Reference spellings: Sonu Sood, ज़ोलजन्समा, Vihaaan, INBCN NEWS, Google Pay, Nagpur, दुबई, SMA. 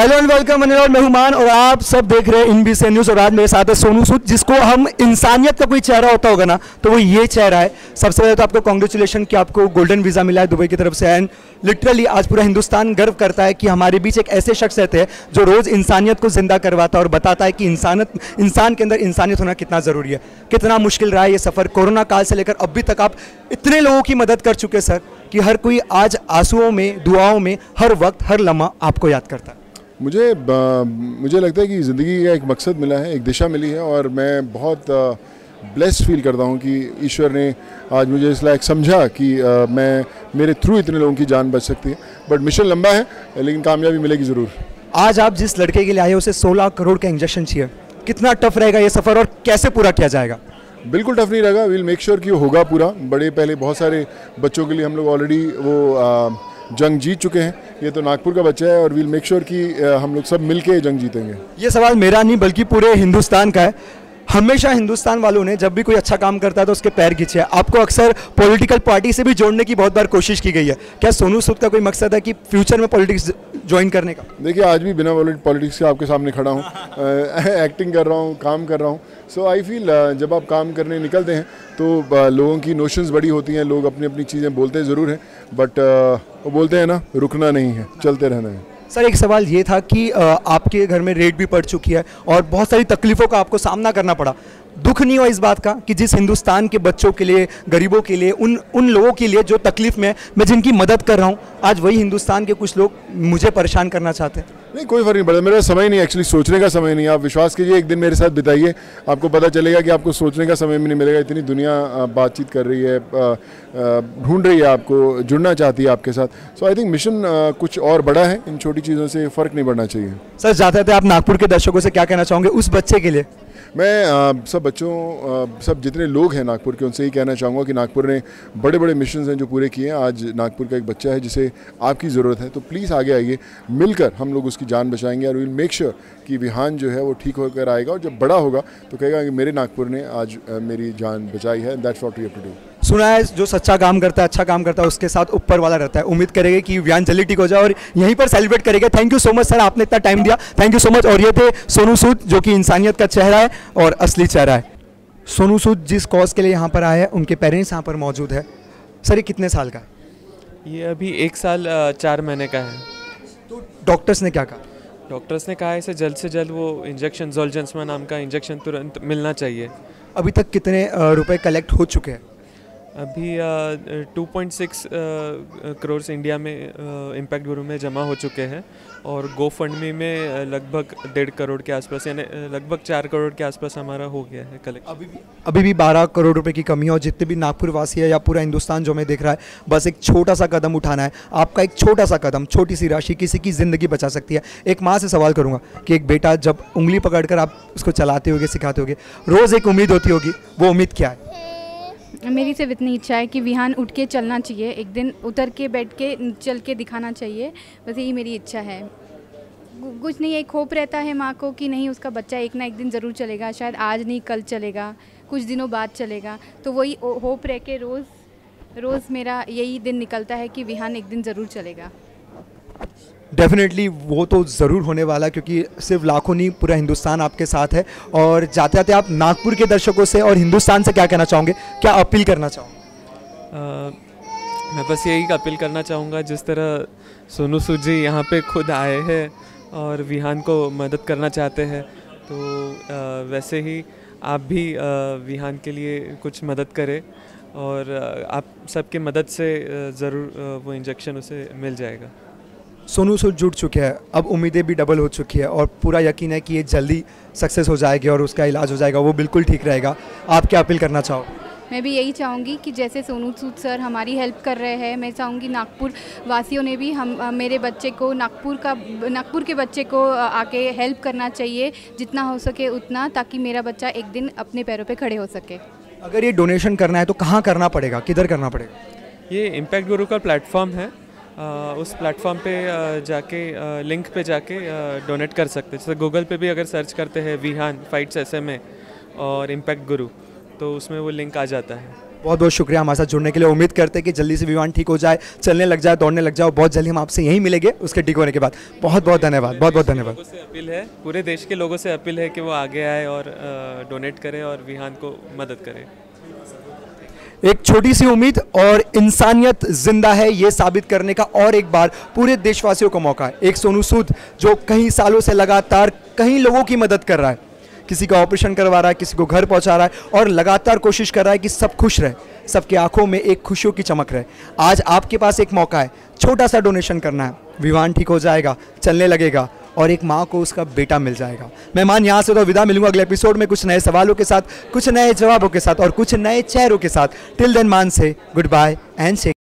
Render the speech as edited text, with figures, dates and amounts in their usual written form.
Hello and welcome, मैं विहान और आप सब देख रहे हैं INBCN न्यूज़। और आज मेरे साथ है सोनू सूद, जिसको हम इंसानियत का कोई चेहरा होता होगा ना तो वो ये चेहरा है। सबसे पहले तो आपको कॉन्ग्रेचुलेशन कि आपको गोल्डन वीज़ा मिला है दुबई की तरफ से। एंड लिटरली आज पूरा हिंदुस्तान गर्व करता है कि हमारे बीच एक ऐसे शख्सियत है जो रोज़ इंसानियत को जिंदा करवाता है और बताता है कि इंसान के अंदर इंसानियत होना कितना ज़रूरी है। कितना मुश्किल रहा है ये सफ़र, कोरोना काल से लेकर अभी तक आप इतने लोगों की मदद कर चुके सर कि हर कोई आज आंसुओं में, दुआओं में, हर वक्त, हर लम्हा आपको याद करता है। मुझे लगता है कि ज़िंदगी का एक मकसद मिला है, एक दिशा मिली है और मैं बहुत ब्लेस्ड फील करता हूँ कि ईश्वर ने आज मुझे इस लायक समझा कि मेरे थ्रू इतने लोगों की जान बच सकती है। बट मिशन लंबा है लेकिन कामयाबी मिलेगी ज़रूर। आज आप जिस लड़के के लिए आए उसे 16 करोड़ का इंजेक्शन चाहिए, कितना टफ रहेगा ये सफ़र और कैसे पूरा किया जाएगा? बिल्कुल टफ नहीं रहेगा, विल मेक श्योर कि होगा पूरा। पहले बहुत सारे बच्चों के लिए हम लोग ऑलरेडी वो जंग जीत चुके हैं, ये तो नागपुर का बच्चा है और विल मेक श्योर कि हम लोग सब मिलके जंग जीतेंगे। ये सवाल मेरा नहीं बल्कि पूरे हिंदुस्तान का है। हमेशा हिंदुस्तान वालों ने जब भी कोई अच्छा काम करता है तो उसके पैर खींचे हैं। आपको अक्सर पॉलिटिकल पार्टी से भी जोड़ने की बहुत बार कोशिश की गई है, क्या सोनू सूद का कोई मकसद है कि फ्यूचर में पॉलिटिक्स ज्वाइन करने का? देखिए, आज भी बिना पॉलिटिक्स के आपके सामने खड़ा हूँ, एक्टिंग कर रहा हूँ, काम कर रहा हूँ। सो आई फील जब आप काम करने निकलते हैं तो लोगों की नोशंस बड़ी होती हैं, लोग अपनी अपनी चीज़ें बोलते ज़रूर हैं बट वो बोलते हैं ना, रुकना नहीं है, चलते रहना है। सर, एक सवाल ये था कि आपके घर में रेड भी पड़ चुकी है और बहुत सारी तकलीफ़ों का आपको सामना करना पड़ा, दुख नहीं हुआ इस बात का कि जिस हिंदुस्तान के बच्चों के लिए, गरीबों के लिए, उन लोगों के लिए जो तकलीफ़ में मैं जिनकी मदद कर रहा हूँ, आज वही हिंदुस्तान के कुछ लोग मुझे परेशान करना चाहते हैं? नहीं, कोई फ़र्क नहीं पड़ता, मेरा समय नहीं, एक्चुअली सोचने का समय नहीं। आप विश्वास कीजिए, एक दिन मेरे साथ बिताइए, आपको पता चलेगा कि आपको सोचने का समय भी नहीं मिलेगा। इतनी दुनिया बातचीत कर रही है, ढूंढ रही है आपको, जुड़ना चाहती है आपके साथ। सो आई थिंक मिशन कुछ और बड़ा है, इन छोटी चीज़ों से फ़र्क नहीं पड़ना चाहिए। सर, जाते थे आप नागपुर के दर्शकों से क्या कहना चाहोगे उस बच्चे के लिए? मैं सब बच्चों, सब जितने लोग हैं नागपुर के, उनसे ही कहना चाहूँगा कि नागपुर ने बड़े बड़े मिशन हैं जो पूरे किए हैं। आज नागपुर का एक बच्चा है जिसे आपकी ज़रूरत है, तो प्लीज़ आगे आइए, मिलकर हम लोग उसकी जान बचाएंगे और विल मेक श्योर कि विहान जो है वो ठीक होकर आएगा और जब बड़ा होगा तो कहेगा कि मेरे नागपुर ने आज मेरी जान बचाई है। That's what we have to do. सुना है जो सच्चा काम करता है, अच्छा काम करता है, उसके साथ ऊपर वाला रहता है। उम्मीद करेंगे कि विहान जल्दी ठीक हो जाए और यहीं पर सेलिब्रेट करेंगे। Thank you so much sir, आपने इतना टाइम दिया, थैंक यू सो मच। और ये थे सोनू सूद, जो कि इंसानियत का चेहरा है और असली चेहरा है। सोनू सूद जिस कॉज के लिए यहाँ पर आया है, उनके पेरेंट्स यहाँ पर मौजूद है। सर, ये कितने साल का है? ये अभी 1 साल 4 महीने का है। तो डॉक्टर्स ने क्या कहा? डॉक्टर्स ने कहा इसे जल्द से जल्द वो इंजेक्शन, ज़ोलजन्समा नाम का इंजेक्शन तुरंत मिलना चाहिए। अभी तक कितने रुपए कलेक्ट हो चुके हैं? अभी 2.6 करोड़ इंडिया में इम्पैक्ट गुरु में जमा हो चुके हैं और गो फंड मी में लगभग 1.5 करोड़ के आसपास, यानी लगभग 4 करोड़ के आसपास हमारा हो गया है कलेक्ट। अभी भी 12 करोड़ रुपए की कमी है और जितने भी नागपुर वासी है या पूरा हिंदुस्तान जो हमें देख रहा है, बस एक छोटा सा कदम उठाना है। आपका एक छोटा सा कदम, छोटी सी राशि किसी की ज़िंदगी बचा सकती है। एक माँ से सवाल करूँगा कि एक बेटा जब उंगली पकड़ कर आप उसको चलाते होगे, सिखाते होगे, रोज़ एक उम्मीद होती होगी, वो उम्मीद क्या है? मेरी सिर्फ इतनी इच्छा है कि विहान उठ के चलना चाहिए, एक दिन उतर के बैठ के चल के दिखाना चाहिए, बस यही मेरी इच्छा है। कुछ नहीं, एक होप रहता है माँ को कि नहीं, उसका बच्चा एक ना एक दिन ज़रूर चलेगा, शायद आज नहीं कल चलेगा, कुछ दिनों बाद चलेगा। तो वही होप रह के रोज़ मेरा यही दिन निकलता है कि विहान एक दिन ज़रूर चलेगा। डेफिनेटली वो तो ज़रूर होने वाला, क्योंकि सिर्फ लाखों नहीं, पूरा हिंदुस्तान आपके साथ है। और जाते जाते आप नागपुर के दर्शकों से और हिंदुस्तान से क्या कहना चाहोगे, क्या अपील करना चाहोगे? मैं बस यही अपील करना चाहूँगा, जिस तरह सोनू सूद जी यहाँ पे खुद आए हैं और विहान को मदद करना चाहते हैं, तो वैसे ही आप भी विहान के लिए कुछ मदद करें और आप सबके मदद से ज़रूर वो इंजेक्शन उसे मिल जाएगा। सोनू सूद जुड़ चुके हैं, अब उम्मीदें भी डबल हो चुकी है और पूरा यकीन है कि ये जल्दी सक्सेस हो जाएगी और उसका इलाज हो जाएगा, वो बिल्कुल ठीक रहेगा। आप क्या अपील करना चाहो? मैं भी यही चाहूँगी कि जैसे सोनू सूद सर हमारी हेल्प कर रहे हैं, मैं चाहूँगी नागपुर वासियों ने भी मेरे बच्चे को, नागपुर के बच्चे को आके हेल्प करना चाहिए, जितना हो सके उतना, ताकि मेरा बच्चा एक दिन अपने पैरों पर खड़े हो सके। अगर ये डोनेशन करना है तो कहाँ करना पड़ेगा, किधर करना पड़ेगा? ये इम्पैक्ट गुरु का प्लेटफॉर्म है, उस प्लेटफॉर्म पे जाके, लिंक पे जाके डोनेट कर सकते हैं। जैसे गूगल पे भी अगर सर्च करते हैं विहान फाइट्स SMA और इम्पैक्ट गुरु, तो उसमें वो लिंक आ जाता है। बहुत बहुत शुक्रिया हमारे साथ जुड़ने के लिए। उम्मीद करते हैं कि जल्दी से विहान ठीक हो जाए, चलने लग जाए, दौड़ने लग जाओ। बहुत जल्दी हम आपसे यहीं मिलेंगे उसके ठीक होने के बाद। बहुत बहुत धन्यवाद, बहुत बहुत धन्यवाद। लोगों से अपील है, पूरे देश के लोगों से अपील है कि वो आगे आए और डोनेट करें और विहान को मदद करें। एक छोटी सी उम्मीद और इंसानियत जिंदा है, ये साबित करने का और एक बार पूरे देशवासियों का मौका है। एक सोनू सूद जो कई सालों से लगातार कई लोगों की मदद कर रहा है, किसी का ऑपरेशन करवा रहा है, किसी को घर पहुंचा रहा है और लगातार कोशिश कर रहा है कि सब खुश रहे, सबकी आंखों में एक खुशियों की चमक रहे। आज आपके पास एक मौका है, छोटा सा डोनेशन करना है, विहान ठीक हो जाएगा, चलने लगेगा और एक माँ को उसका बेटा मिल जाएगा। मेहमान यहाँ से तो विदा, मिलूंगा अगले एपिसोड में कुछ नए सवालों के साथ, कुछ नए जवाबों के साथ और कुछ नए चेहरों के साथ। टिल देन मान से गुड बाय एंड से